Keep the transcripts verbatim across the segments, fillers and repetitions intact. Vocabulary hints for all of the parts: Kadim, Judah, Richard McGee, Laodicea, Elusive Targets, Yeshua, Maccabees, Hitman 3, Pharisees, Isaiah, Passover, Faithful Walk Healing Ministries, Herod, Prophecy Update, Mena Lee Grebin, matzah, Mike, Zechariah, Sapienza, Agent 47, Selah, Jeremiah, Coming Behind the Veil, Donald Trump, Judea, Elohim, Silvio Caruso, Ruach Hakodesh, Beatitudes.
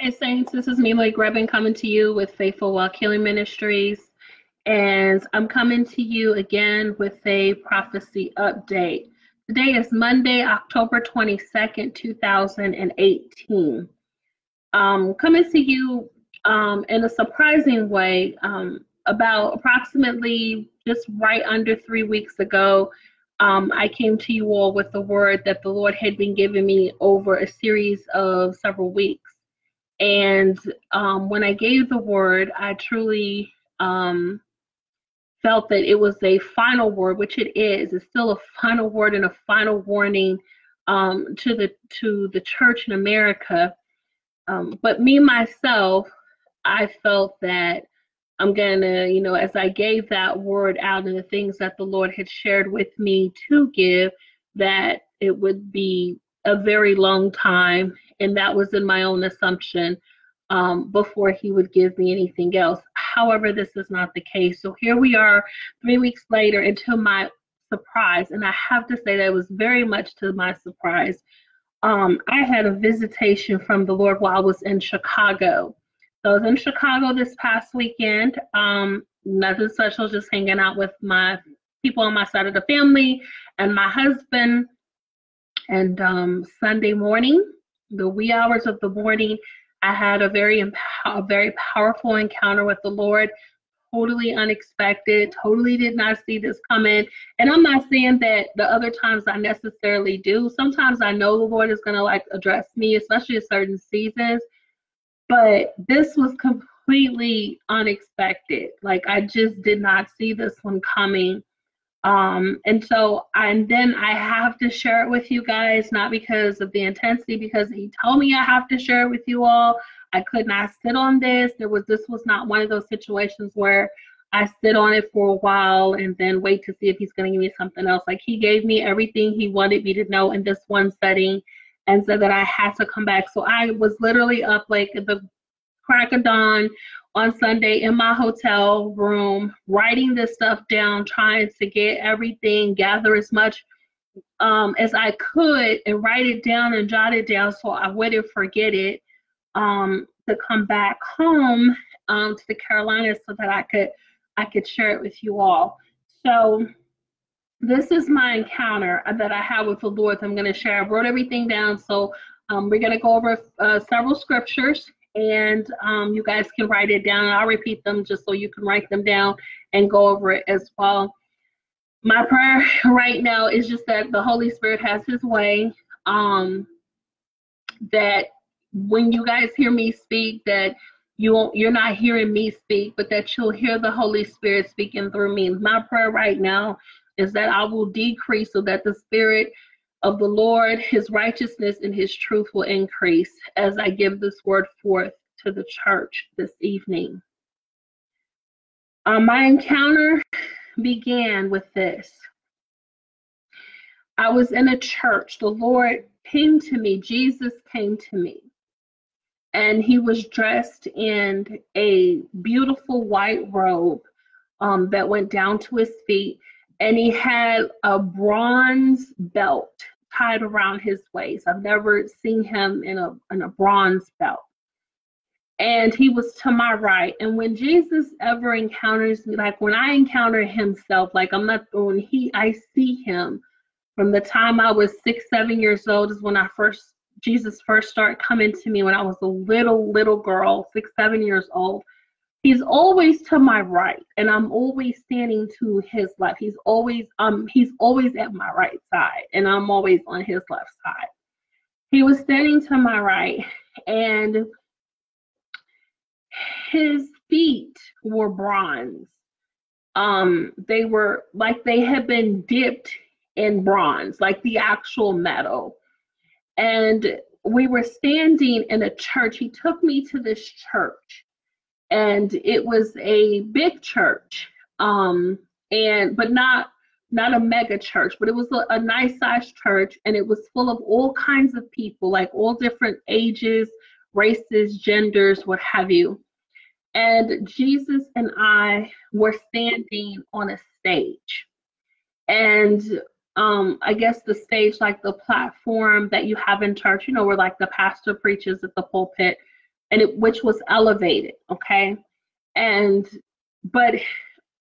Hey Saints, this is Mena Lee Grebin coming to you with Faithful Walk Healing Ministries, and I'm coming to you again with a prophecy update. Today is Monday, October twenty-second, two thousand eighteen. Um, coming to you um, in a surprising way, um, about approximately just right under three weeks ago, Um, I came to you all with the word that the Lord had been giving me over a series of several weeks. And um, when I gave the word, I truly um, felt that it was a final word, which it is. It's still a final word and a final warning um, to the to the church in America. Um, but me, myself, I felt that I'm going to, you know, as I gave that word out and the things that the Lord had shared with me to give, that it would be a very long time. And that was in my own assumption um, before he would give me anything else. However, this is not the case. So here we are three weeks later, and to my surprise, and I have to say that it was very much to my surprise, um, I had a visitation from the Lord while I was in Chicago. So I was in Chicago this past weekend, um, nothing special, just hanging out with my people on my side of the family and my husband. And um, Sunday morning, the wee hours of the morning, I had a very, a very powerful encounter with the Lord, totally unexpected, totally did not see this coming. And I'm not saying that the other times I necessarily do. Sometimes I know the Lord is going to like address me, especially at certain seasons. But this was completely unexpected. Like, I just did not see this one coming. Um, and so, and then I have to share it with you guys, not because of the intensity, because he told me I have to share it with you all. I could not sit on this. There was, this was not one of those situations where I sit on it for a while and then wait to see if he's going to give me something else. Like, he gave me everything he wanted me to know in this one setting, and so that I had to come back. So I was literally up like at the crack of dawn on Sunday in my hotel room, writing this stuff down, trying to get everything, gather as much um, as I could and write it down and jot it down so I wouldn't forget it, um, to come back home um, to the Carolinas so that I could, I could share it with you all. So this is my encounter that I had with the Lord that I'm going to share. I wrote everything down, so um, we're going to go over uh, several scriptures. And um, you guys can write it down. I'll repeat them just so you can write them down and go over it as well. My prayer right now is just that the Holy Spirit has his way. Um, that when you guys hear me speak, that you won't, you're not hearing me speak, but that you'll hear the Holy Spirit speaking through me. My prayer right now is that I will decrease so that the Spirit of the Lord, his righteousness and his truth will increase as I give this word forth to the church this evening. Uh, my encounter began with this. I was in a church. The Lord came to me. Jesus came to me. And he was dressed in a beautiful white robe um, that went down to his feet. And he had a bronze belt tied around his waist. I've never seen him in a, in a bronze belt. And he was to my right. And when Jesus ever encounters me, like when I encounter himself, like I'm not, when he, I see him from the time I was six, seven years old is when I first, Jesus first started coming to me when I was a little, little girl, six, seven years old. He's always to my right, and I'm always standing to his left. He's always um he's always at my right side, and I'm always on his left side. He was standing to my right, and his feet were bronze. Um, they were like they had been dipped in bronze, like the actual metal. And we were standing in a church. He took me to this church. And it was a big church, um, and but not not a mega church, but it was a, a nice sized church, and it was full of all kinds of people, like all different ages, races, genders, what have you. And Jesus and I were standing on a stage, and um, I guess the stage, like the platform that you have in church, you know, where like the pastor preaches at the pulpit. and it, which was elevated, okay? And, but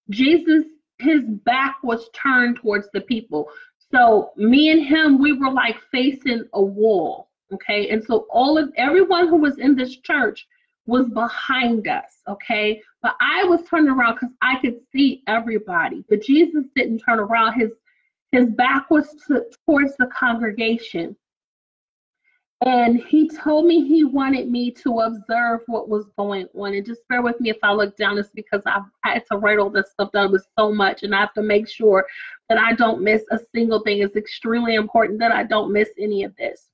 Jesus, his back was turned towards the people. So me and him, we were like facing a wall, okay? And so all of, everyone who was in this church was behind us, okay? But I was turned around because I could see everybody, but Jesus didn't turn around. His, his back was to, towards the congregation. And he told me he wanted me to observe what was going on. And just bear with me if I look down, it's because I, I had to write all this stuff down with so much, and I have to make sure that I don't miss a single thing. It's extremely important that I don't miss any of this.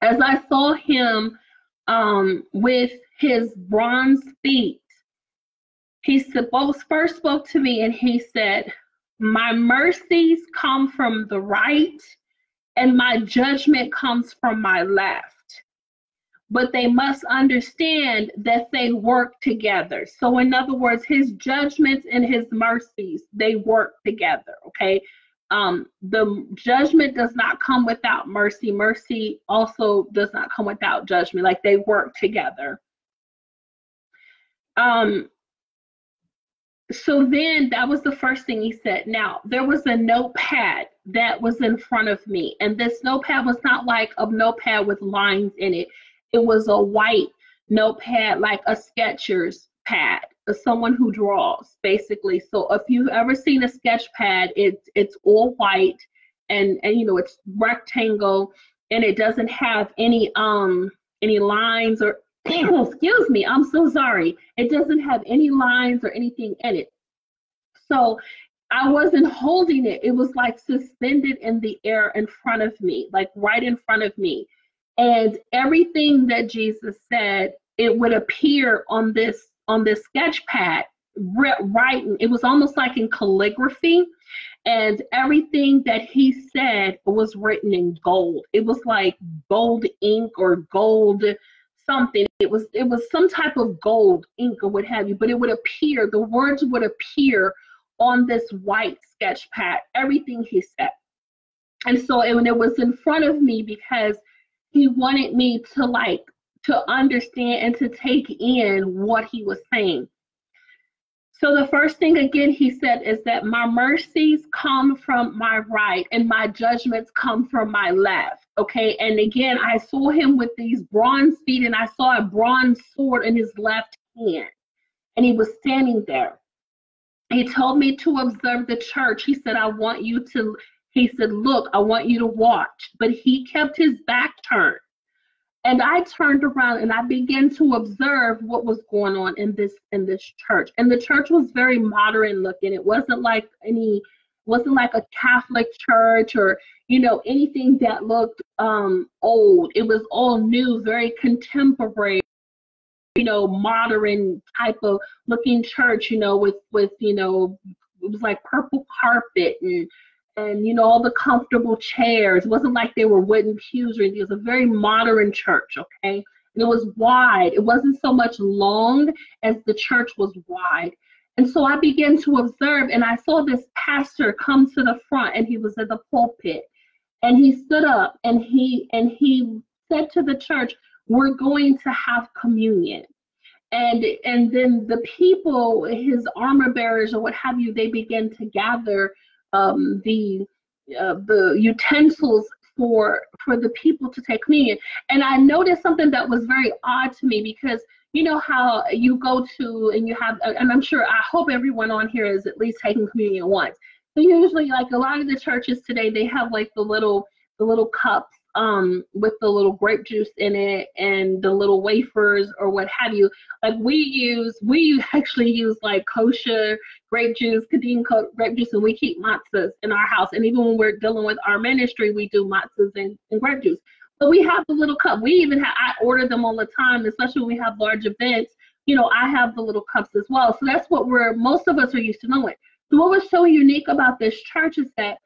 As I saw him um, with his bronze feet, he spoke, first spoke to me and he said, "My mercies come from the right, and my judgment comes from my left. But they must understand that they work together." So in other words, his judgments and his mercies, they work together, okay? Um, the judgment does not come without mercy. Mercy also does not come without judgment. Like, they work together. Um. So then that was the first thing he said. Now, there was a notepad that was in front of me, and this notepad was not like a notepad with lines in it. It was a white notepad, like a sketcher's pad, someone who draws, basically. So if you've ever seen a sketch pad, it's it's all white, and and you know, it's rectangle, and it doesn't have any um any lines or excuse me, I'm so sorry. It doesn't have any lines or anything in it. So I wasn't holding it. It was like suspended in the air in front of me, like right in front of me. And everything that Jesus said, it would appear on this on this sketch pad, writing. It was almost like in calligraphy. And everything that he said was written in gold. It was like gold ink or gold something. It was it was some type of gold ink or what have you, but it would appear, the words would appear on this white sketch pad, everything he said. And so and it was in front of me because he wanted me to like to understand and to take in what he was saying. So the first thing, again, he said is that my mercies come from my right and my judgments come from my left. Okay, and again, I saw him with these bronze feet, and I saw a bronze sword in his left hand, and he was standing there. He told me to observe the church. He said, I want you to, he said, look, I want you to watch. But he kept his back turned. And I turned around and I began to observe what was going on in this in this church. And the church was very modern looking. It wasn't like any, wasn't like a Catholic church or, you know, anything that looked um, old. It was all new, very contemporary, you know, modern type of looking church, you know, with, with you know, it was like purple carpet and, and, you know, all the comfortable chairs. It wasn't like they were wooden pews or anything. It was a very modern church, okay? And it was wide. It wasn't so much long as the church was wide. And so I began to observe, and I saw this pastor come to the front, and he was at the pulpit. And he stood up, and he and he said to the church, we're going to have communion. And, and then the people, his armor bearers or what have you, they began to gather Um, the uh, the utensils for for the people to take communion. And I noticed something that was very odd to me, because you know how you go to and you have, and I'm sure, I hope everyone on here is at least taking communion once. So usually, like a lot of the churches today, they have like the little the little cups um with the little grape juice in it and the little wafers or what have you. Like we use we actually use like kosher grape juice, Kadim grape juice, and we keep matzahs in our house. And even when we're dealing with our ministry, we do matzahs and, and grape juice. But we have the little cup. We even have, I order them all the time, especially when we have large events. You know, I have the little cups as well. So that's what we're, most of us are used to knowing. So what was so unique about this church is that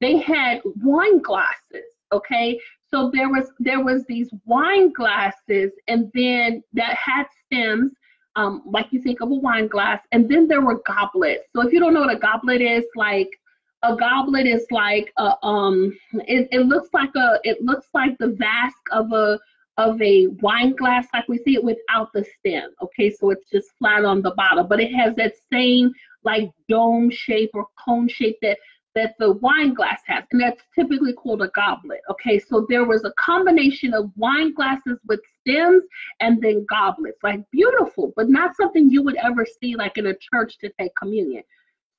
they had wine glasses, okay? So there was, there was these wine glasses, and then that had stems, Um, like you think of a wine glass, and then there were goblets. So if you don't know what a goblet is, like a goblet is like a, um, it, it looks like a, it looks like the vasque of a of a wine glass like we see it without the stem. Okay, so it's just flat on the bottom, but it has that same like dome shape or cone shape that that the wine glass has, and that's typically called a goblet. Okay, so there was a combination of wine glasses with stems and then goblets, like beautiful, but not something you would ever see like in a church to take communion.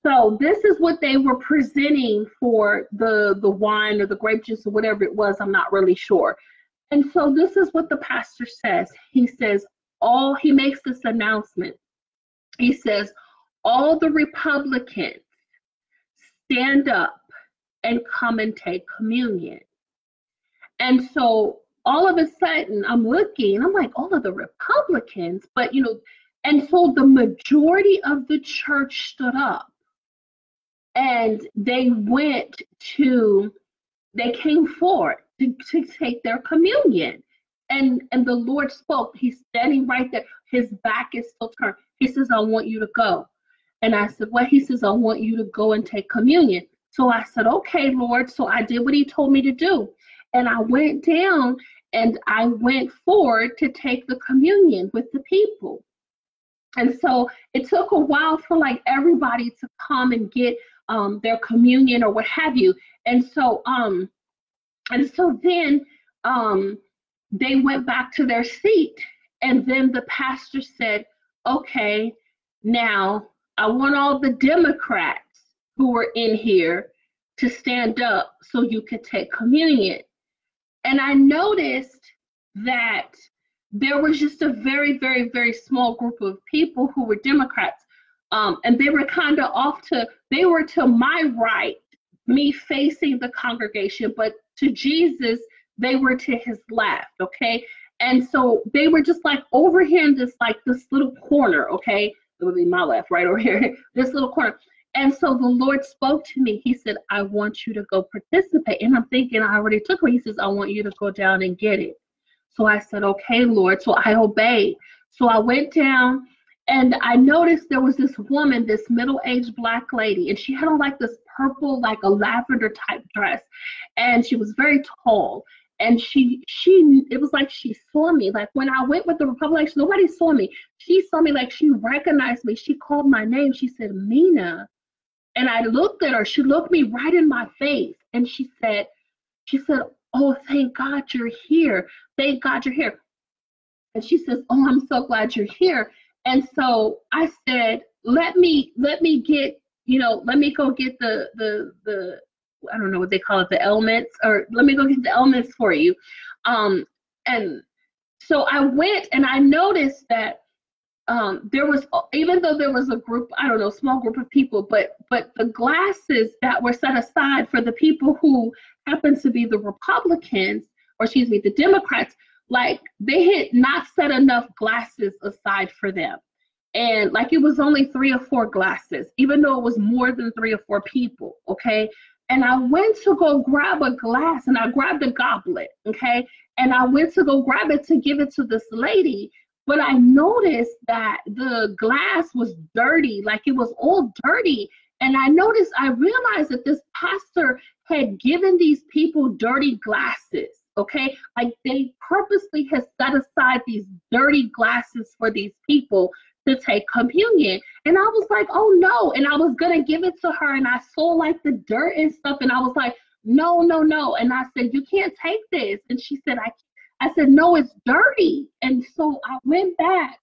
So this is what they were presenting for the, the wine or the grape juice or whatever it was, I'm not really sure. And so this is what the pastor says. He says, all, he makes this announcement. He says, all the Republicans, stand up and come and take communion. And so all of a sudden I'm looking, I'm like, all of the Republicans, but you know, and so the majority of the church stood up and they went to, they came forward to, to take their communion. And, and the Lord spoke, he's standing right there. His back is still turned. He says, I want you to go. And I said, well, he says, I want you to go and take communion. So I said, okay, Lord. So I did what he told me to do. And I went down and I went forward to take the communion with the people. And so it took a while for like everybody to come and get um, their communion or what have you. And so, um, and so then um, they went back to their seat. And then the pastor said, okay, now, I want all the Democrats who were in here to stand up so you could take communion. And I noticed that there was just a very, very, very small group of people who were Democrats. Um, and they were kind of off to, they were to my right, me facing the congregation, but to Jesus, they were to his left, okay? And so they were just like over here in this, like this little corner, okay? It would be my left, right over here, this little corner. And so the Lord spoke to me. He said, I want you to go participate. And I'm thinking, I already took it. He says, I want you to go down and get it. So I said, okay, Lord. So I obeyed. So I went down and I noticed there was this woman, this middle-aged black lady, and she had on like this purple, like a lavender type dress. And she was very tall. And she, she, it was like she saw me. Like when I went with the Republicans, nobody saw me. She saw me, like she recognized me. She called my name. She said, Mena. And I looked at her. She looked me right in my face. And she said, she said, oh, thank God you're here. Thank God you're here. And she says, oh, I'm so glad you're here. And so I said, let me, let me get, you know, let me go get the, the, the, I don't know what they call it, the elements, or let me go get the elements for you. Um, and so I went and I noticed that um, there was, even though there was a group, I don't know, small group of people, but, but the glasses that were set aside for the people who happened to be the Republicans, or excuse me, the Democrats, like they had not set enough glasses aside for them. And like it was only three or four glasses, even though it was more than three or four people, okay? And I went to go grab a glass, and I grabbed a goblet, okay? And I went to go grab it to give it to this lady, but I noticed that the glass was dirty, like it was all dirty. And I noticed, I realized that this pastor had given these people dirty glasses, okay? Like they purposely had set aside these dirty glasses for these people to take communion. And I was like, oh no. And I was gonna give it to her, and I saw like the dirt and stuff, and I was like, no, no, no. And I said, you can't take this. And she said, I I said, no, it's dirty. And so I went back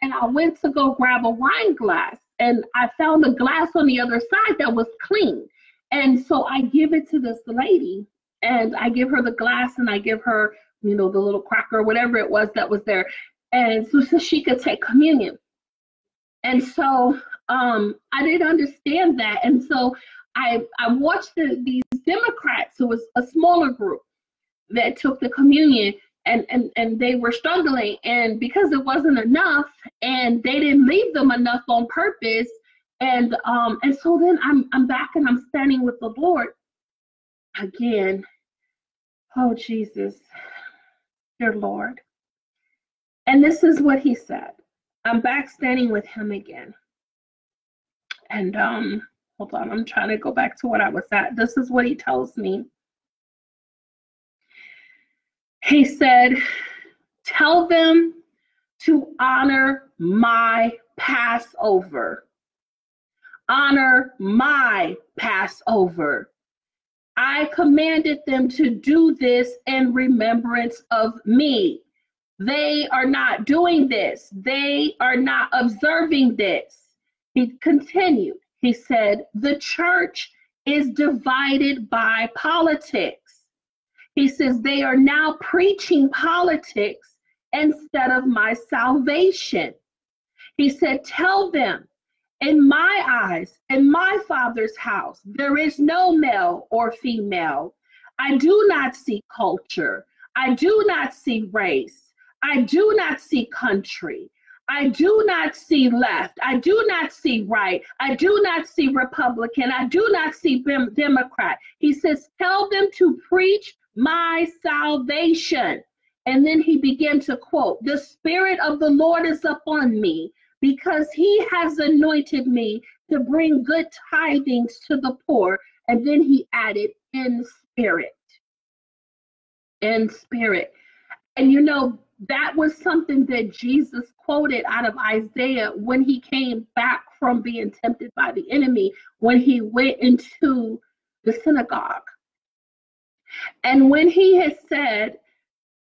and I went to go grab a wine glass, and I found a glass on the other side that was clean. And so I give it to this lady, and I give her the glass, and I give her, you know, the little cracker, whatever it was that was there. And so, so she could take communion. And so um, I didn't understand that. And so I, I watched the, these Democrats, who was a smaller group that took the communion, and, and, and they were struggling. And because it wasn't enough, and they didn't leave them enough on purpose. And um, and so then I'm, I'm back and I'm standing with the Lord again. Oh, Jesus, dear Lord. And this is what he said. I'm back standing with him again. And um, hold on, I'm trying to go back to what I was at. This is what he tells me. He said, Tell them to honor my Passover. Honor my Passover. I commanded them to do this in remembrance of me. They are not doing this. They are not observing this. He continued. He said, the church is divided by politics. He says, they are now preaching politics instead of my salvation. He said, tell them, in my eyes, in my Father's house, there is no male or female. I do not see culture. I do not see race. I do not see country. I do not see left. I do not see right. I do not see Republican. I do not see Democrat. He says, tell them to preach my salvation. And then he began to quote, the Spirit of the Lord is upon me, because he has anointed me to bring good tidings to the poor. And then he added, in spirit, in spirit. And you know, that was something that Jesus quoted out of Isaiah when he came back from being tempted by the enemy, when he went into the synagogue. And when he had said,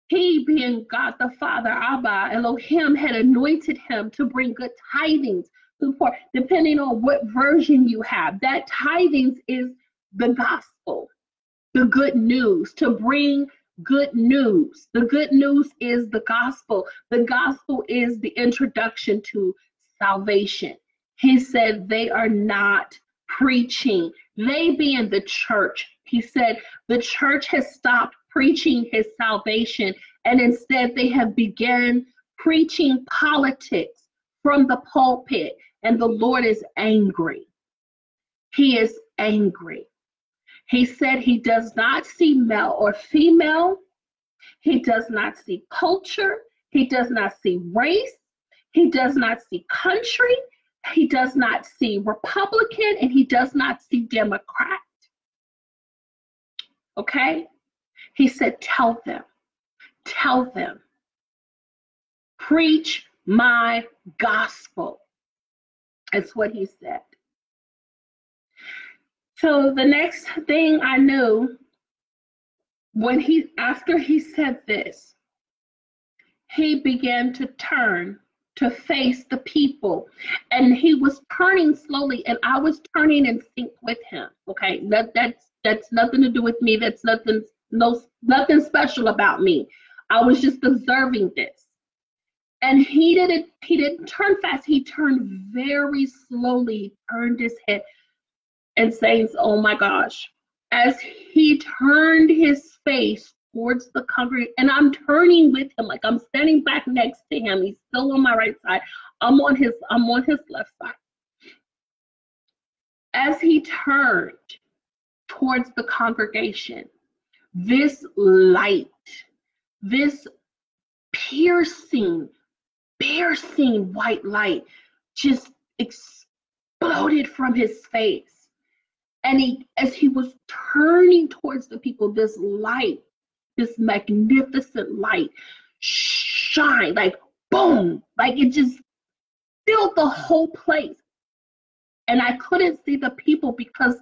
he being God the Father, Abba, Elohim, had anointed him to bring good tidings to the poor, depending on what version you have. That tidings is the gospel, the good news, to bring good news. The good news is the gospel. The gospel is the introduction to salvation. He said they are not preaching. They being the church. He said the church has stopped preaching his salvation, and instead they have begun preaching politics from the pulpit, and the Lord is angry. He is angry. He said he does not see male or female. He does not see culture. He does not see race. He does not see country. He does not see Republican, and he does not see Democrat. Okay? He said, tell them, tell them, preach my gospel. That's what he said. So the next thing I knew, when he, after he said this, he began to turn to face the people, and he was turning slowly, and I was turning in sync with him. Okay, that, that's, that's nothing to do with me. That's nothing. No, nothing special about me. I was just observing this. And he didn't, he didn't turn fast. He turned very slowly, turned his head, and saying, oh my gosh, as he turned his face towards the congregation, and I'm turning with him, like I'm standing back next to him. He's still on my right side. I'm on his, I'm on his left side. As he turned towards the congregation, this light, this piercing, piercing white light just exploded from his face. And he, as he was turning towards the people, this light, this magnificent light shine, like boom, like it just filled the whole place. And I couldn't see the people because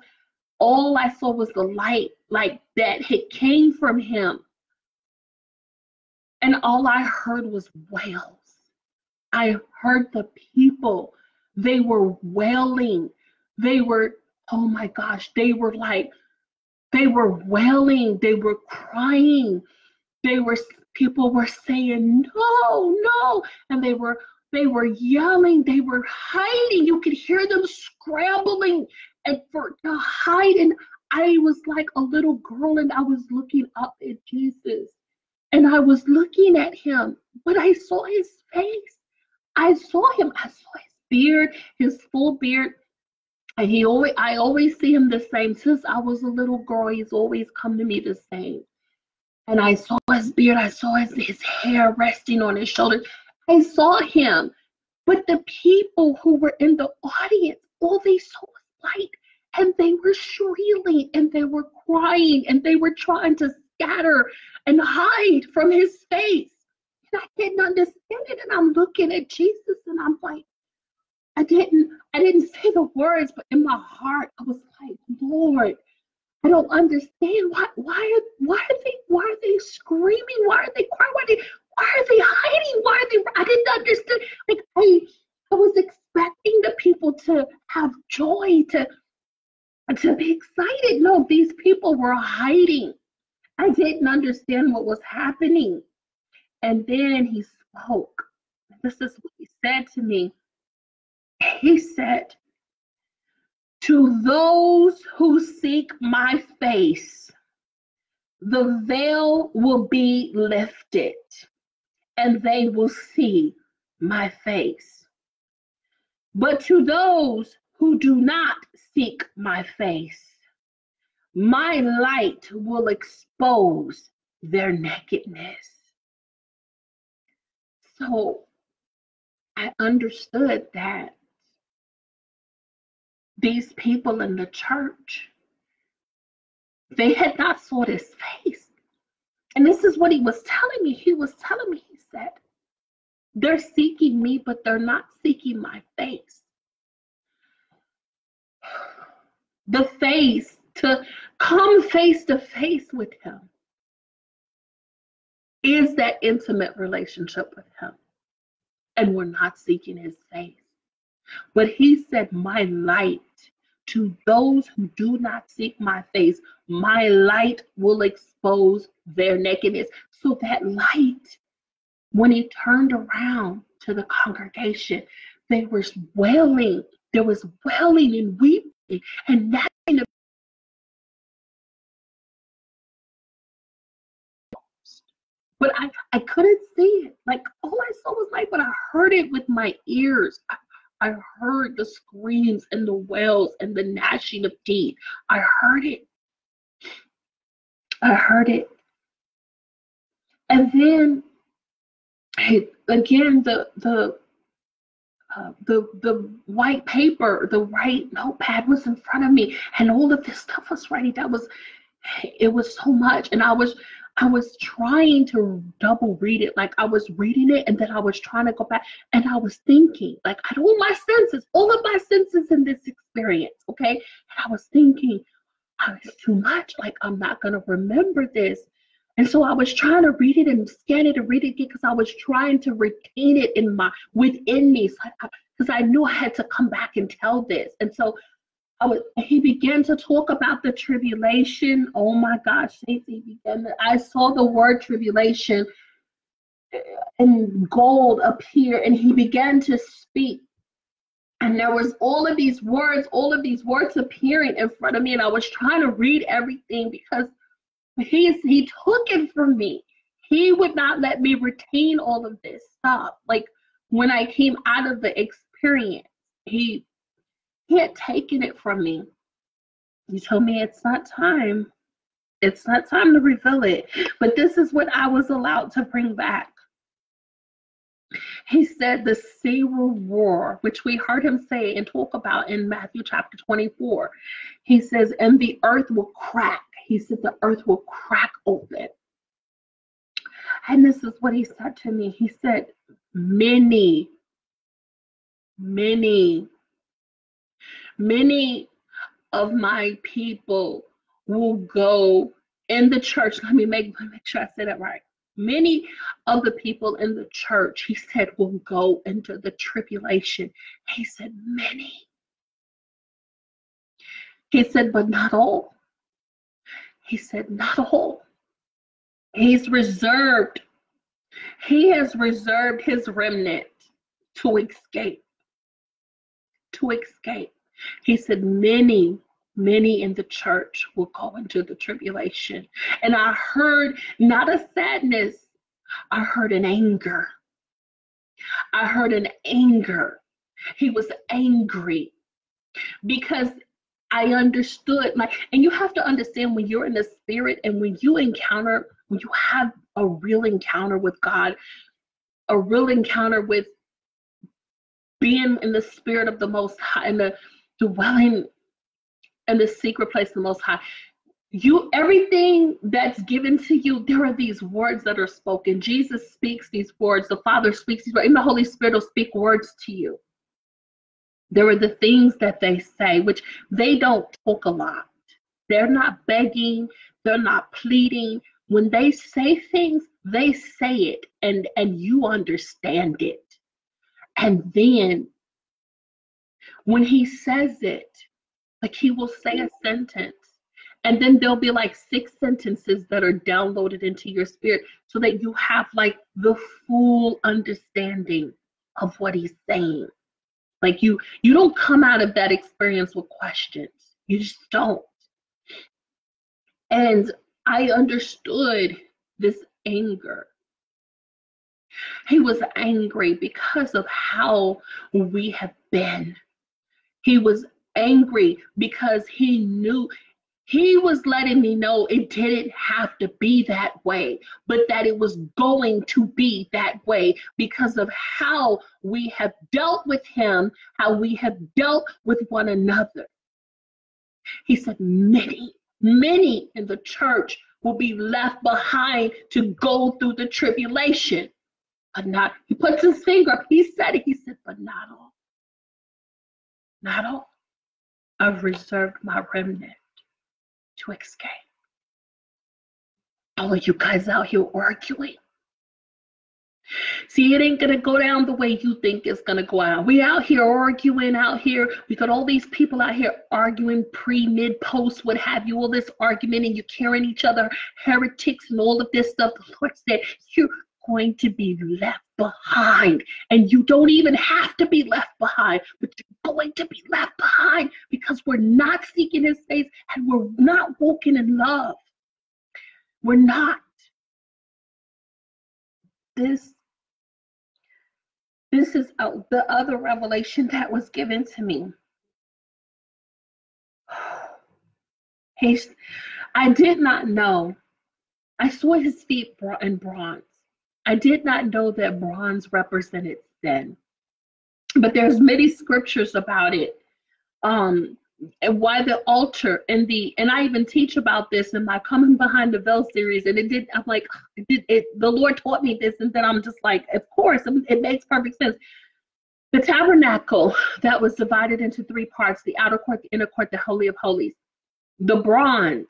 all I saw was the light, like that had came from him. And all I heard was wails. I heard the people. They were wailing. They were, oh my gosh, they were like, they were wailing. They were crying. They were, people were saying, no, no. And they were, they were yelling. They were hiding. You could hear them scrambling and for to hide. And I was like a little girl, and I was looking up at Jesus, and I was looking at him, but I saw his face. I saw him. I saw his beard, his full beard. And he always, I always see him the same. Since I was a little girl, he's always come to me the same. And I saw his beard. I saw his, his hair resting on his shoulders. I saw him. But the people who were in the audience, all they saw was light. And they were shrieking, and they were crying, and they were trying to scatter and hide from his face. I didn't understand it. And I'm looking at Jesus and I'm like, I didn't, I didn't say the words, but in my heart, I was like, Lord, I don't understand. Why, why, why are they, why are they screaming? Why are they crying? Why are they, why are they hiding? Why are they, I didn't understand. Like I, I was expecting the people to have joy, to, to be excited. No, these people were hiding. I didn't understand what was happening. And then he spoke. This is what he said to me. He said, to those who seek my face, the veil will be lifted, and they will see my face. But to those who do not seek my face, my light will expose their nakedness. So I understood that these people in the church, they had not saw his face. And this is what he was telling me. He was telling me, he said, they're seeking me, but they're not seeking my face. The face, to come face to face with him, is that intimate relationship with him. And we're not seeking his face. But he said, my light, to those who do not seek my face, my light will expose their nakedness. So that light, when he turned around to the congregation, they were wailing. There was wailing and weeping. And that kind of But I, I couldn't see it. Like, all I saw was light, but I heard it with my ears. I, I heard the screams and the wails and the gnashing of teeth. I heard it. I heard it. And then, I, again, the the, uh, the the white paper, the white notepad was in front of me, and all of this stuff was writing. That was, it was so much, and I was. I was trying to double read it. Like I was reading it and then I was trying to go back and I was thinking, like I had all my senses, all of my senses in this experience, okay? And I was thinking, oh, it's too much, like I'm not gonna remember this. And so I was trying to read it and scan it and read it again because I was trying to retain it in my, within me, because so I, I knew I had to come back and tell this. And so I was, he began to talk about the tribulation. Oh my gosh, he began to, I saw the word tribulation in gold appear, and he began to speak. And there was all of these words, all of these words appearing in front of me, and I was trying to read everything because he, he took it from me. He would not let me retain all of this stuff. Like when I came out of the experience, he... He had taken it from me. He told me it's not time. It's not time to reveal it. But this is what I was allowed to bring back. He said the sea will roar, which we heard him say and talk about in Matthew chapter twenty-four. He says, and the earth will crack. He said the earth will crack open. And this is what he said to me. He said, many, many, Many of my people will go in the church. Let me make, let me make sure I say that right. Many of the people in the church, he said, will go into the tribulation. He said, many. He said, but not all. He said, not all. He's reserved. He has reserved his remnant to escape. To escape. He said, many, many in the church will go into the tribulation. And I heard not a sadness, I heard an anger. I heard an anger. He was angry because I understood. Like, and you have to understand when you're in the spirit and when you encounter, when you have a real encounter with God, a real encounter with being in the spirit of the Most High, in the dwelling in the secret place of the Most High, you, everything that's given to you, there are these words that are spoken. Jesus speaks these words. The Father speaks these words. And the Holy Spirit will speak words to you. There are the things that they say, which they don't talk a lot. They're not begging. They're not pleading. When they say things, they say it, and, and you understand it. And then when he says it, like he will say a sentence, and then there'll be like six sentences that are downloaded into your spirit so that you have like the full understanding of what he's saying. Like you, you don't come out of that experience with questions. You just don't. And I understood this anger. He was angry because of how we have been. He was angry because he knew, he was letting me know it didn't have to be that way, but that it was going to be that way because of how we have dealt with him, how we have dealt with one another. He said, many, many in the church will be left behind to go through the tribulation. But not, he puts his finger up, he said it, he said, but not all. Not all. I've reserved my remnant to escape. All of you guys out here arguing. See, it ain't gonna go down the way you think it's gonna go out. We out here arguing out here. We got all these people out here arguing pre, mid, post, what have you, all this argument, and you're carrying each other heretics and all of this stuff. The Lord said, you're going to be left behind, and you don't even have to be left behind, but you're going to be left behind because we're not seeking his face and we're not walking in love. We're not. This, this is uh, the other revelation that was given to me. He's, I did not know. I saw his feet in bronze. I did not know that bronze represented sin, but there's many scriptures about it. Um, and why the altar and the, and I even teach about this in my Coming Behind the Veil series. And it did, I'm like, it did, it, the Lord taught me this. And then I'm just like, of course, it makes perfect sense. The tabernacle that was divided into three parts, the outer court, the inner court, the Holy of Holies. The bronze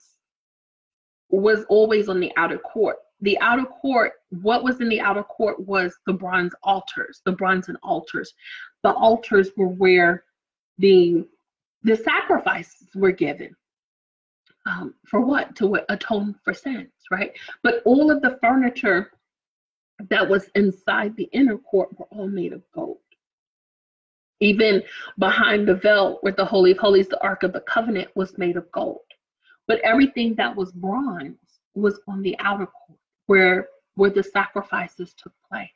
was always on the outer court. The outer court, what was in the outer court was the bronze altars, the bronzen altars. The altars were where the, the sacrifices were given. Um, for what? To atone for sins, right? But all of the furniture that was inside the inner court were all made of gold. Even behind the veil with the Holy of Holies, the Ark of the Covenant was made of gold. But everything that was bronze was on the outer court, where where the sacrifices took place.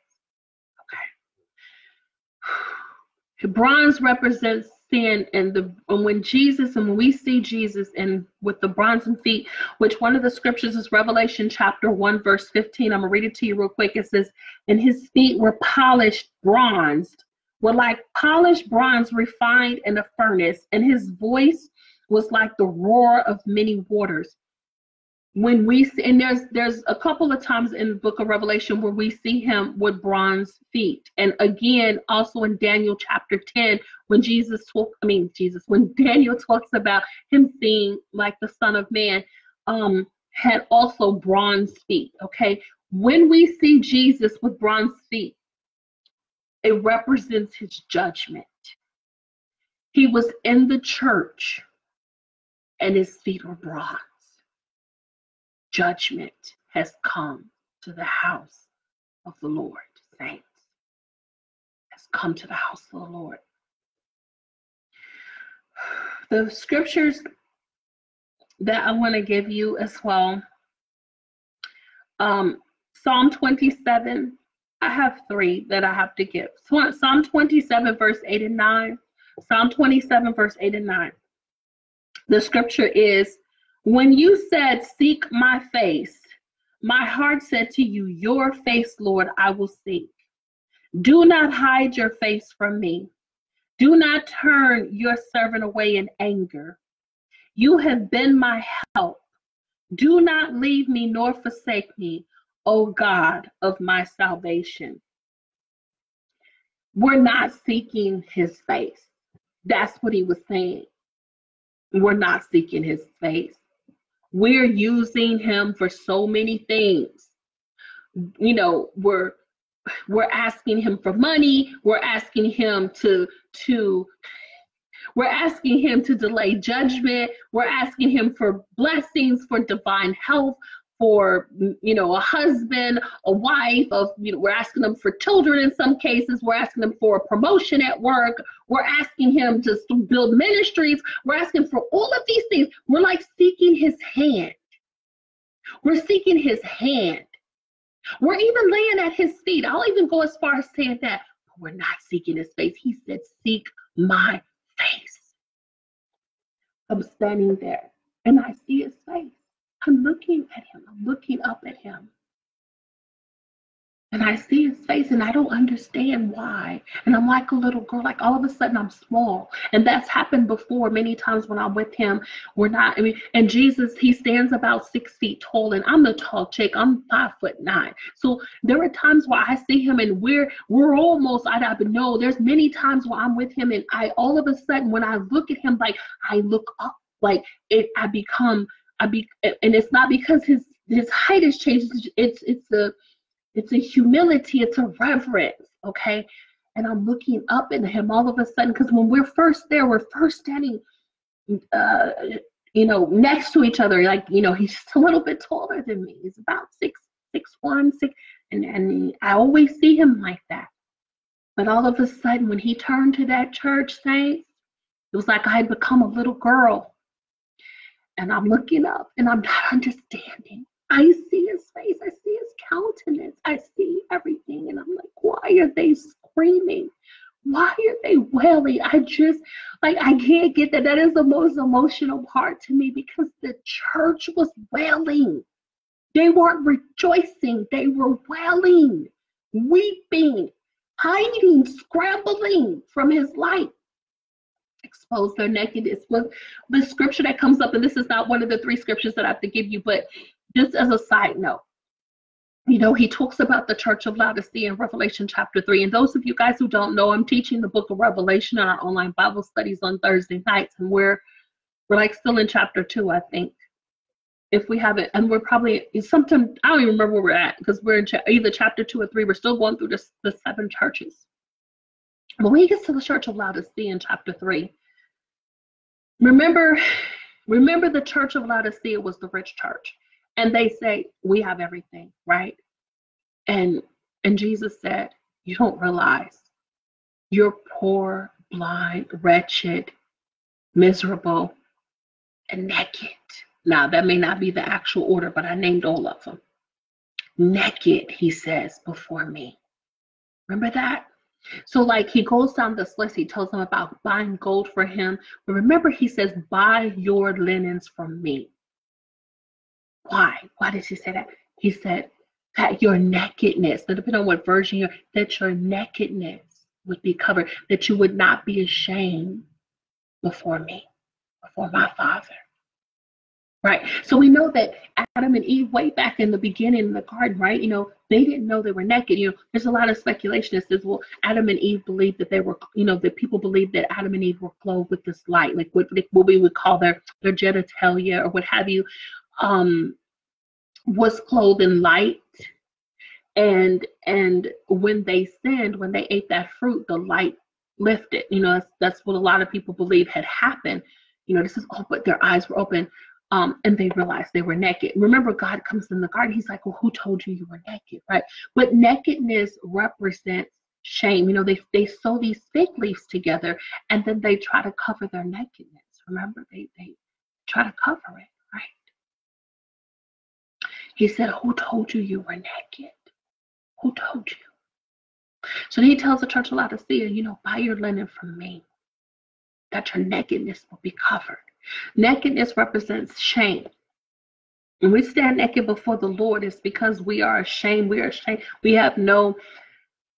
Okay. Bronze represents sin, and the and when Jesus and when we see Jesus and with the bronzen feet, which one of the scriptures is Revelation chapter one verse fifteen. I'm gonna read it to you real quick. It says, "And his feet were polished bronze, were like polished bronze refined in a furnace, and his voice was like the roar of many waters." When we see, and there's there's a couple of times in the book of Revelation where we see him with bronze feet, and again also in Daniel chapter ten when Jesus talk, I mean Jesus when Daniel talks about him being like the Son of Man, um had also bronze feet. Okay, when we see Jesus with bronze feet, it represents his judgment. He was in the church, and his feet were bronze. Judgment has come to the house of the Lord, saints. Has come to the house of the Lord. The scriptures that I want to give you as well. Um, Psalm twenty-seven, I have three that I have to give. So, Psalm twenty-seven, verse eight and nine. Psalm twenty-seven, verse eight and nine. The scripture is, "When you said, 'Seek my face,' my heart said to you, 'Your face, Lord, I will seek.' Do not hide your face from me. Do not turn your servant away in anger. You have been my help. Do not leave me nor forsake me, O God of my salvation. We're not seeking his face. That's what he was saying. We're not seeking his face. We're using him for so many things. You know, we're we're asking him for money. We're asking him to to we're asking him to delay judgment. We're asking him for blessings, for divine health, for, you know, a husband, a wife, of, you know, we're asking them for children in some cases, we're asking them for a promotion at work, we're asking him to build ministries, we're asking for all of these things. We're like seeking his hand. We're seeking his hand. We're even laying at his feet. I'll even go as far as saying that, but we're not seeking his face. He said, seek my face. I'm standing there and I see his face. I'm looking at him. I'm looking up at him. And I see his face and I don't understand why. And I'm like a little girl, like all of a sudden I'm small. And that's happened before many times when I'm with him. We're not, I mean, and Jesus, he stands about six feet tall and I'm the tall chick. I'm five foot nine. So there are times where I see him and we're, we're almost, I don't know. There's many times where I'm with him and I, all of a sudden when I look at him, like I look up, like it, I become, I be, and it's not because his his height has changed. It's it's a it's a humility. It's a reverence. Okay, and I'm looking up at him all of a sudden because when we're first there, we're first standing, uh, you know, next to each other. Like, you know, he's just a little bit taller than me. He's about six six one six, and and I always see him like that. But all of a sudden, when he turned to that church saints, it was like I had become a little girl. And I'm looking up and I'm not understanding. I see his face. I see his countenance. I see everything. And I'm like, why are they screaming? Why are they wailing? I just, like, I can't get that. That is the most emotional part to me because the church was wailing. They weren't rejoicing. They were wailing, weeping, hiding, scrambling from his light. Expose their nakedness. Well, the scripture that comes up, and this is not one of the three scriptures that I have to give you, but just as a side note, you know, he talks about the church of Laodicea in Revelation chapter three. And those of you guys who don't know, I'm teaching the book of Revelation on our online Bible studies on Thursday nights, and we're we're like still in chapter two, I think, if we haven't. And we're probably sometimes I don't even remember where we're at because we're in cha either chapter two or three. We're still going through the, the seven churches. But when he gets to the church of Laodicea in chapter three, remember, remember the church of Laodicea was the rich church. And they say, we have everything, right? And, and Jesus said, you don't realize you're poor, blind, wretched, miserable, and naked. Now, that may not be the actual order, but I named all of them. Naked, he says, before me. Remember that? So like he goes down this list, he tells them about buying gold for him. But remember, he says, buy your linens from me. Why? Why did he say that? He said that your nakedness, depending on what version you're, that your nakedness would be covered, that you would not be ashamed before me, before my Father. Right. So we know that Adam and Eve, way back in the beginning in the garden, right, you know, they didn't know they were naked. You know, there's a lot of speculation that says, well, Adam and Eve believed that they were, you know, that people believed that Adam and Eve were clothed with this light, like what, what we would call their, their genitalia or what have you, um, was clothed in light. And, and when they sinned, when they ate that fruit, the light lifted. You know, that's, that's what a lot of people believe had happened. You know, this is all, but their eyes were open. Um, and they realized they were naked. Remember, God comes in the garden. He's like, well, who told you you were naked, right? But nakedness represents shame. You know, they, they sew these fig leaves together, and then they try to cover their nakedness. Remember, they, they try to cover it, right? He said, who told you you were naked? Who told you? So then he tells the church of Laodicea, you know, buy your linen from me, that your nakedness will be covered. Nakedness represents shame. When we stand naked before the Lord, it's because we are ashamed. We are ashamed. We have no,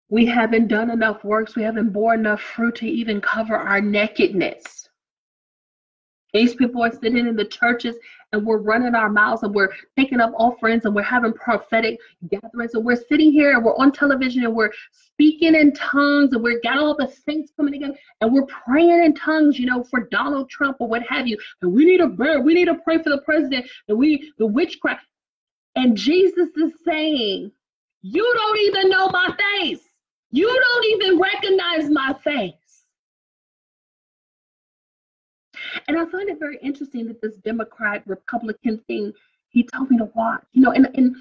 we haven't done enough works. We haven't borne enough fruit to even cover our nakedness. These people are sitting in the churches and we're running our mouths and we're taking up offerings and we're having prophetic gatherings and we're sitting here and we're on television and we're speaking in tongues and we've got all the saints coming together and we're praying in tongues, you know, for Donald Trump or what have you. And we need a prayer. We need to pray for the president and we the witchcraft. And Jesus is saying, you don't even know my face. You don't even recognize my face. And I find it very interesting that this Democrat Republican thing, he told me to watch, you know, and, and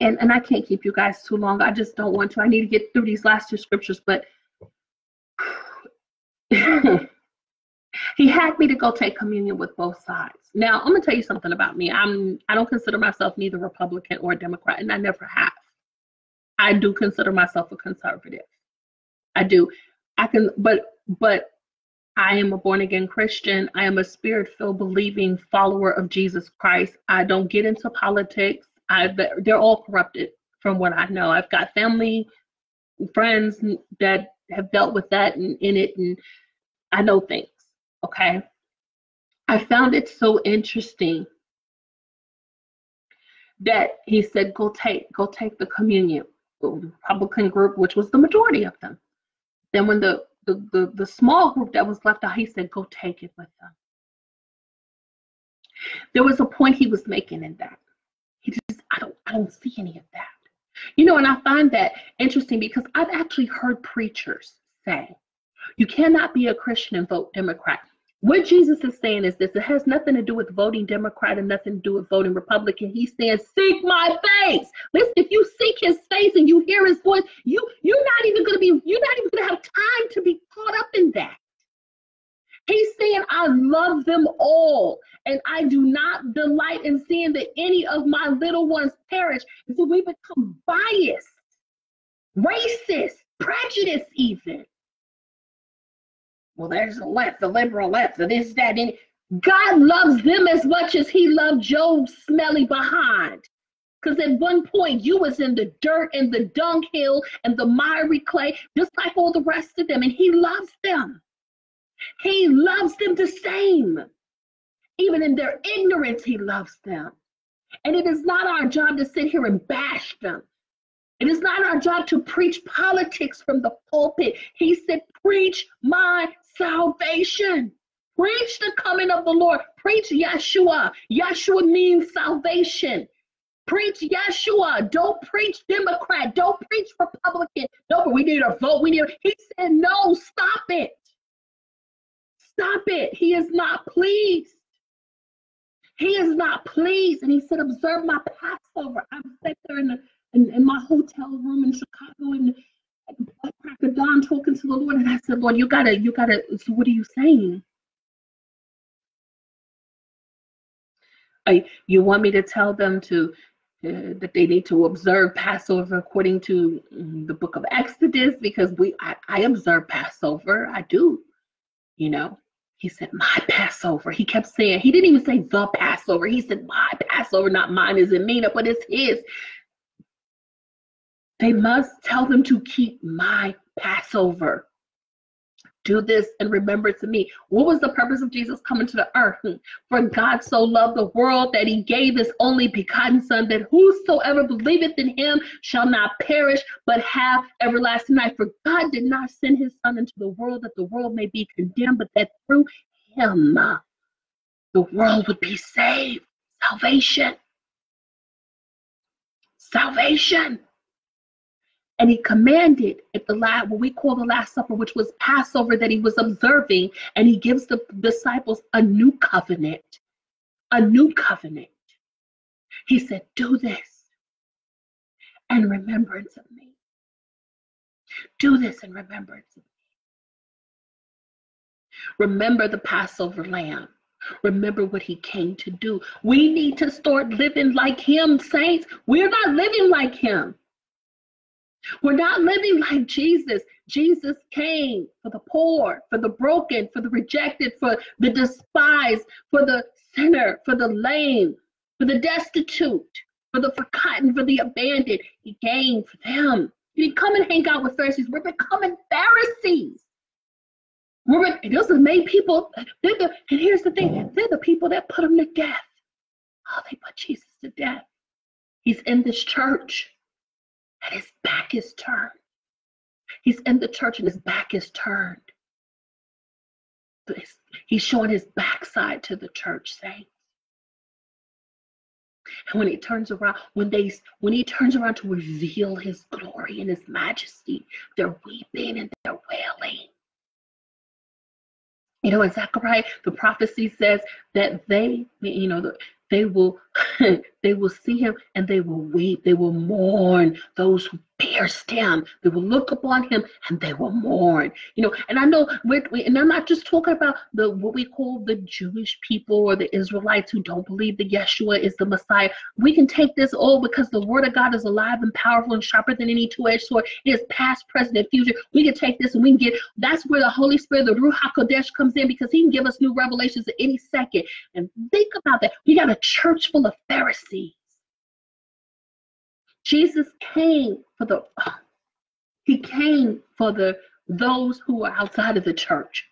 and and I can't keep you guys too long. I just don't want to. I need to get through these last two scriptures, but he had me to go take communion with both sides. Now, I'm going to tell you something about me. I'm, I don't consider myself neither Republican or Democrat, and I never have. I do consider myself a conservative. I do. I can, but, but, I am a born-again Christian. I am a spirit-filled, believing follower of Jesus Christ. I don't get into politics. I've, they're all corrupted from what I know. I've got family, friends that have dealt with that and in it, and I know things, okay? I found it so interesting that he said, go take, go take the communion, the Republican group, which was the majority of them. Then when the The, the, the small group that was left out, he said, go take it with them. There was a point he was making in that. He just, I don't, I don't see any of that. You know, and I find that interesting because I've actually heard preachers say, you cannot be a Christian and vote Democrat. What Jesus is saying is this, it has nothing to do with voting Democrat and nothing to do with voting Republican. He's saying, seek my face. Listen, if you seek his face and you hear his voice, you, you're not even going to be, you're not even going to have time to be caught up in that. He's saying, I love them all, and I do not delight in seeing that any of my little ones perish. And so we become biased, racist, prejudiced even. Well, there's the left, the liberal left, the this, that, and God loves them as much as he loved Job's smelly behind. Because at one point, you was in the dirt and the dunghill and the miry clay, just like all the rest of them. And he loves them. He loves them the same. Even in their ignorance, he loves them. And it is not our job to sit here and bash them. It is not our job to preach politics from the pulpit. He said, preach my salvation. Preach the coming of the Lord. Preach Yeshua. Yeshua means salvation. Preach Yeshua. Don't preach Democrat. Don't preach Republican. No, but we need a vote. We need. A... He said, no, stop it. Stop it. He is not pleased. He is not pleased. And he said, observe my Passover. I'm sat there in the In, in my hotel room in Chicago, and at the black crack of dawn, talking to the Lord, and I said, Lord, you gotta, you gotta. So what are you saying? I, you want me to tell them to uh, that they need to observe Passover according to um, the Book of Exodus, because we, I, I observe Passover, I do, you know. He said, my Passover. He kept saying, he didn't even say the Passover. He said, my Passover, not mine, isn't Mena, but it's his. They must tell them to keep my Passover. Do this and remember to me. What was the purpose of Jesus coming to the earth? For God so loved the world that he gave his only begotten son, that whosoever believeth in him shall not perish, but have everlasting life. For God did not send his son into the world that the world may be condemned, but that through him the world would be saved. Salvation. Salvation. And he commanded at the last, what we call the Last Supper, which was Passover that he was observing. And he gives the disciples a new covenant, a new covenant. He said, do this in remembrance of me. Do this in remembrance of me. Remember the Passover lamb. Remember what he came to do. We need to start living like him, saints. We're not living like him. We're not living like Jesus. Jesus came for the poor, for the broken, for the rejected, for the despised, for the sinner, for the lame, for the destitute, for the forgotten, for the abandoned. He came for them. He didn't come and hang out with Pharisees. We're becoming Pharisees. We're, this is made people. They're the, and here's the thing. They're the people that put him to death. Oh, they put Jesus to death. He's in this church, and his back is turned. He's in the church, and his back is turned. He's showing his backside to the church, saying. And when he turns around, when they, when he turns around to reveal his glory and his majesty, they're weeping and they're wailing. You know, in Zechariah, the prophecy says that they, you know, they will, they will see him and they will weep. They will mourn those who pierced him. They will look upon him and they will mourn. You know, and I know, we're, we, and I'm not just talking about the what we call the Jewish people or the Israelites who don't believe that Yeshua is the Messiah. We can take this all because the Word of God is alive and powerful and sharper than any two-edged sword. It is past, present, and future. We can take this and we can get. That's where the Holy Spirit, the Ruach Hakodesh, comes in, because He can give us new revelations at any second. And think about that. We got a church full of Pharisees. Jesus came for the, he came for the, those who are outside of the church.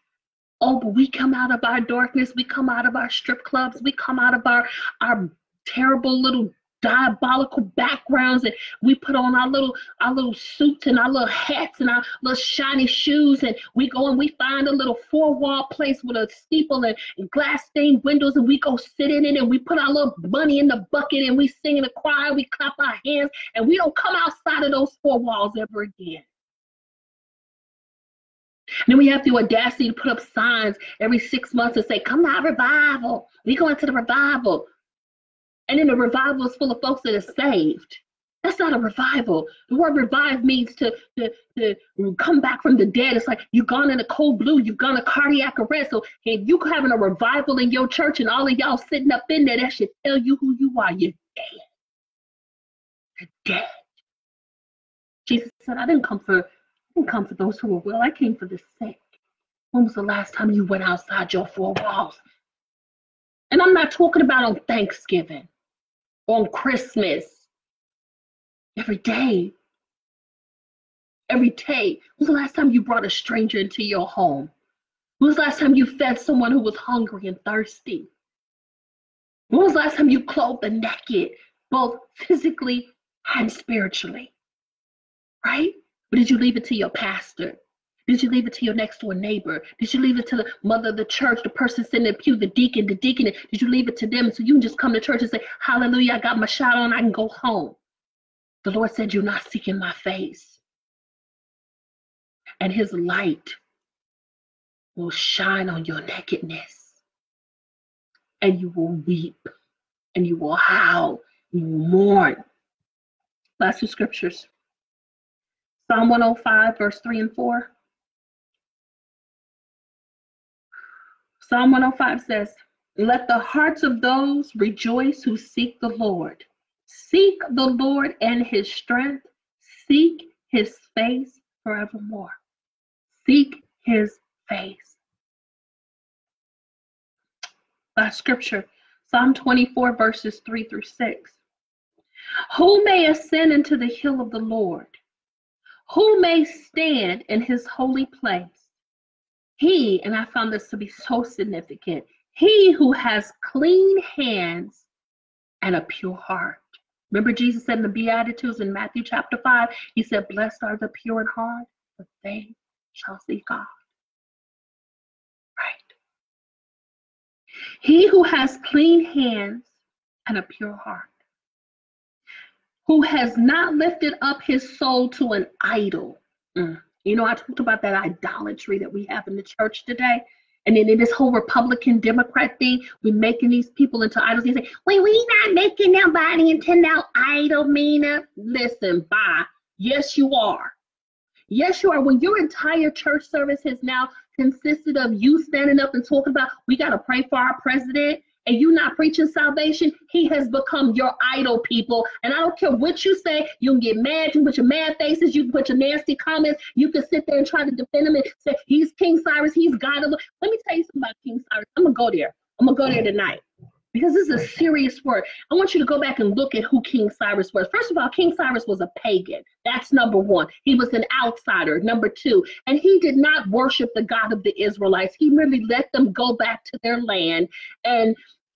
Oh, but we come out of our darkness. We come out of our strip clubs. We come out of our, our terrible little diabolical backgrounds, and we put on our little, our little suits and our little hats and our little shiny shoes, and we go and we find a little four-wall place with a steeple and, and glass-stained windows, and we go sit in it, and we put our little money in the bucket, and we sing in the choir, we clap our hands, and we don't come outside of those four walls ever again. And then we have the audacity to put up signs every six months and say, "Come out, revival. We're going to the revival." And then the revival is full of folks that are saved. That's not a revival. The word revive means to, to, to come back from the dead. It's like you've gone in a cold blue. You've gone to cardiac arrest. So if you're having a revival in your church and all of y'all sitting up in there, that should tell you who you are. You're dead. You're dead. Jesus said, I didn't come for, I didn't come for those who were well. I came for the sick. When was the last time you went outside your four walls? And I'm not talking about on Thanksgiving, on Christmas, every day, every day. When was the last time you brought a stranger into your home? When was the last time you fed someone who was hungry and thirsty? When was the last time you clothed the naked, both physically and spiritually? Right? Or did you leave it to your pastor? Did you leave it to your next door neighbor? Did you leave it to the mother of the church, the person sitting in the pew, the deacon, the deaconess? Did you leave it to them so you can just come to church and say, hallelujah, I got my shot on, I can go home? The Lord said, you're not seeking my face. And his light will shine on your nakedness. And you will weep. And you will howl. You will mourn. Last two scriptures. Psalm one oh five, verse three and four. Psalm one oh five says, let the hearts of those rejoice who seek the Lord. Seek the Lord and his strength. Seek his face forevermore. Seek his face. Last scripture, Psalm twenty-four, verses three through six. Who may ascend into the hill of the Lord? Who may stand in his holy place? He, and I found this to be so significant, he who has clean hands and a pure heart. Remember Jesus said in the Beatitudes in Matthew chapter five, he said, blessed are the pure in heart, for they shall see God. Right? He who has clean hands and a pure heart, who has not lifted up his soul to an idol. Mm. You know, I talked about that idolatry that we have in the church today. And then in this whole Republican Democrat thing, we're making these people into idols. You say, wait, we not making nobody into no idol, Mena. Listen, bye. Yes, you are. Yes, you are. When your entire church service has now consisted of you standing up and talking about, we got to pray for our president, and you not preaching salvation, he has become your idol, people. And I don't care what you say. You can get mad. You can put your mad faces. You can put your nasty comments. You can sit there and try to defend him and say, he's King Cyrus. He's God of the... Let me tell you something about King Cyrus. I'm going to go there. I'm going to go there tonight. because this is a serious word. I want you to go back and look at who King Cyrus was. First of all, King Cyrus was a pagan. That's number one. He was an outsider, number two. And he did not worship the God of the Israelites. He merely let them go back to their land and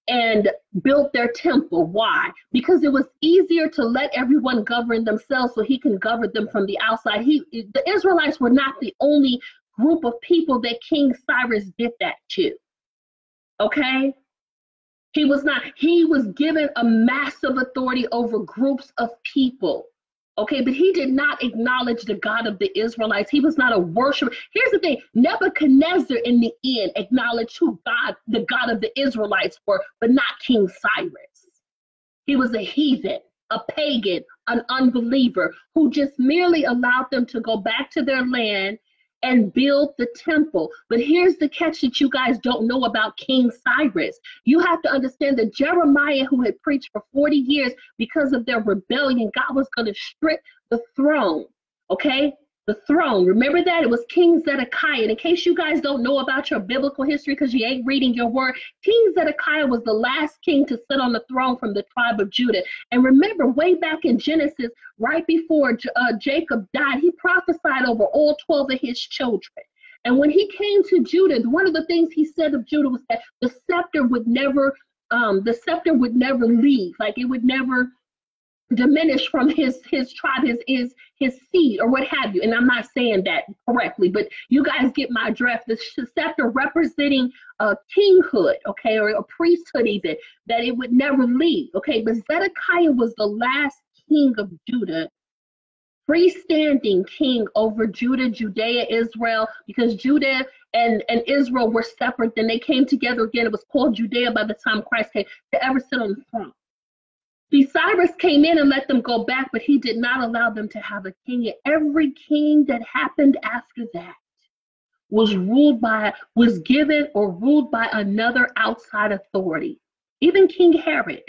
and built their temple. Why? Because it was easier to let everyone govern themselves so he can govern them from the outside. He, the Israelites were not the only group of people that King Cyrus did that to, okay? He was not, he was given a massive authority over groups of people, okay? But he did not acknowledge the God of the Israelites. He was not a worshiper. Here's the thing, Nebuchadnezzar in the end acknowledged who God, the God of the Israelites were, but not King Cyrus. He was a heathen, a pagan, an unbeliever who just merely allowed them to go back to their land and build the temple. But here's the catch that you guys don't know about King Cyrus. You have to understand that Jeremiah, who had preached for forty years, because of their rebellion, God was going to strip the throne, okay? The throne. Remember that? It was King Zedekiah. And in case you guys don't know about your biblical history because you ain't reading your word, King Zedekiah was the last king to sit on the throne from the tribe of Judah. And remember, way back in Genesis, right before uh, Jacob died, he prophesied over all twelve of his children. And when he came to Judah, one of the things he said of Judah was that the scepter would never, um, the scepter would never leave. Like it would never diminish from his his tribe, his is his seed, or what have you. And I'm not saying that correctly, but you guys get my drift. The scepter representing a kinghood, okay, or a priesthood even, that it would never leave, okay? But Zedekiah was the last king of Judah, freestanding king over Judah, Judea, Israel, because Judah and, and Israel were separate. Then they came together again. It was called Judea by the time Christ came to ever sit on the throne. See, Cyrus came in and let them go back, but he did not allow them to have a king. Every king that happened after that was ruled by, was given or ruled by another outside authority. Even King Herod,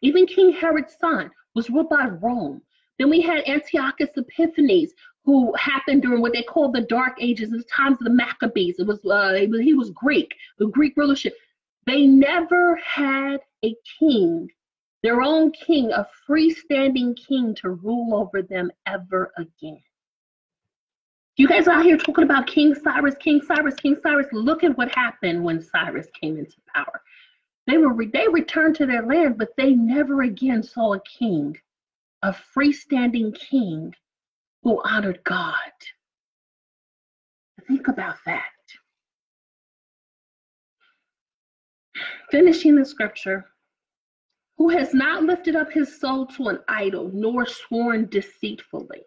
even King Herod's son was ruled by Rome. Then we had Antiochus Epiphanes, who happened during what they call the Dark Ages, the times of the Maccabees. It was uh, he was Greek, the Greek rulership. They never had a king, their own king, a freestanding king to rule over them ever again. You guys out here talking about King Cyrus, King Cyrus, King Cyrus. Look at what happened when Cyrus came into power. They were they returned to their land, but they never again saw a king, a freestanding king who honored God. Think about that. Finishing the scripture. Who has not lifted up his soul to an idol, nor sworn deceitfully.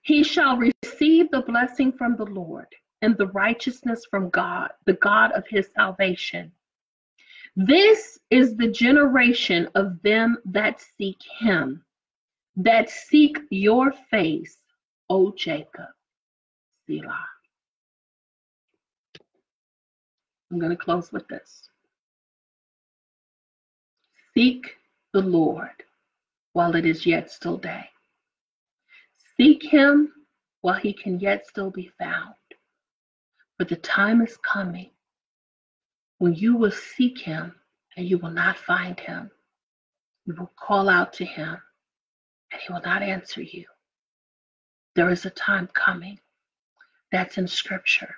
He shall receive the blessing from the Lord and the righteousness from God, the God of his salvation. This is the generation of them that seek him, that seek your face, O Jacob. Selah. I'm going to close with this. Seek the Lord while it is yet still day. Seek him while he can yet still be found. For the time is coming when you will seek him and you will not find him. You will call out to him and he will not answer you. There is a time coming. That's in scripture.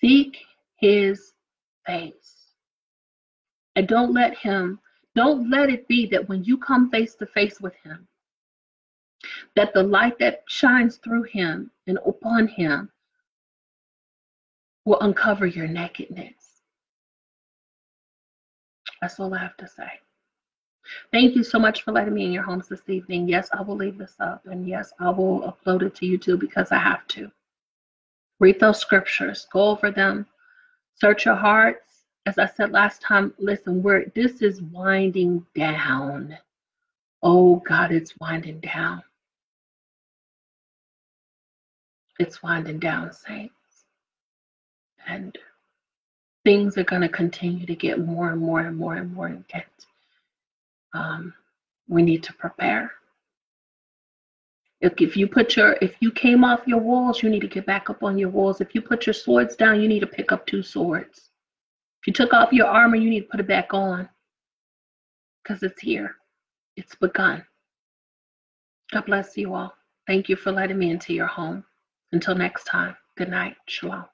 Seek his face. And don't let him, don't let it be that when you come face to face with him, that the light that shines through him and upon him will uncover your nakedness. That's all I have to say. Thank you so much for letting me in your homes this evening. Yes, I will leave this up, and yes, I will upload it to YouTube because I have to. Read those scriptures, go over them, search your hearts. As I said last time, listen, we're, this is winding down. Oh, God, it's winding down. It's winding down, saints. And things are going to continue to get more and more and more and more intense. Um, we need to prepare. If, if you put your, if you came off your walls, you need to get back up on your walls. If you put your swords down, you need to pick up two swords. If you took off your armor, you need to put it back on, because it's here. It's begun. God bless you all. Thank you for letting me into your home. Until next time, good night. Shalom.